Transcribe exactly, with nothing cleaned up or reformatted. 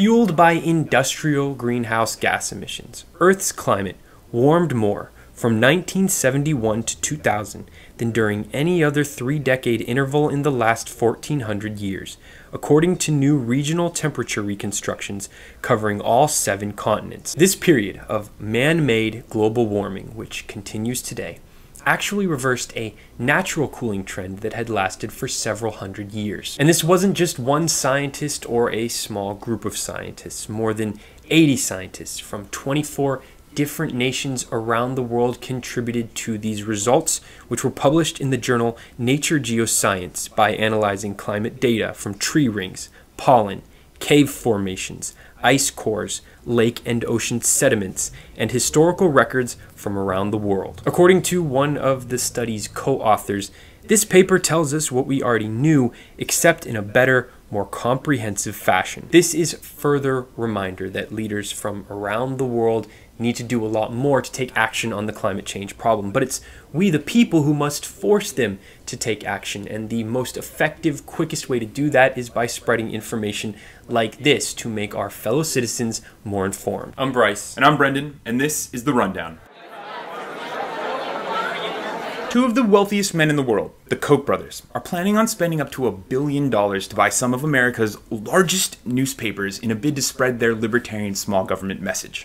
fueled by industrial greenhouse gas emissions, Earth's climate warmed more from nineteen seventy-one to two thousand than during any other three-decade interval in the last fourteen hundred years, according to new regional temperature reconstructions covering all seven continents. This period of man-made global warming, which continues today, actually reversed a natural cooling trend that had lasted for several hundred years. And this wasn't just one scientist or a small group of scientists. More than eighty scientists from twenty-four different nations around the world contributed to these results, which were published in the journal Nature Geoscience by analyzing climate data from tree rings, pollen, cave formations, ice cores, lake and ocean sediments, and historical records from around the world. According to one of the study's co-authors, this paper tells us what we already knew, except in a better, more comprehensive fashion. This is further reminder that leaders from around the world need to do a lot more to take action on the climate change problem, but it's we the people who must force them to take action, and the most effective, quickest way to do that is by spreading information like this to make our fellow citizens more informed. I'm Bryce. And I'm Brendan, and this is The Rundown. Two of the wealthiest men in the world, the Koch brothers, are planning on spending up to a billion dollars to buy some of America's largest newspapers in a bid to spread their libertarian small government message.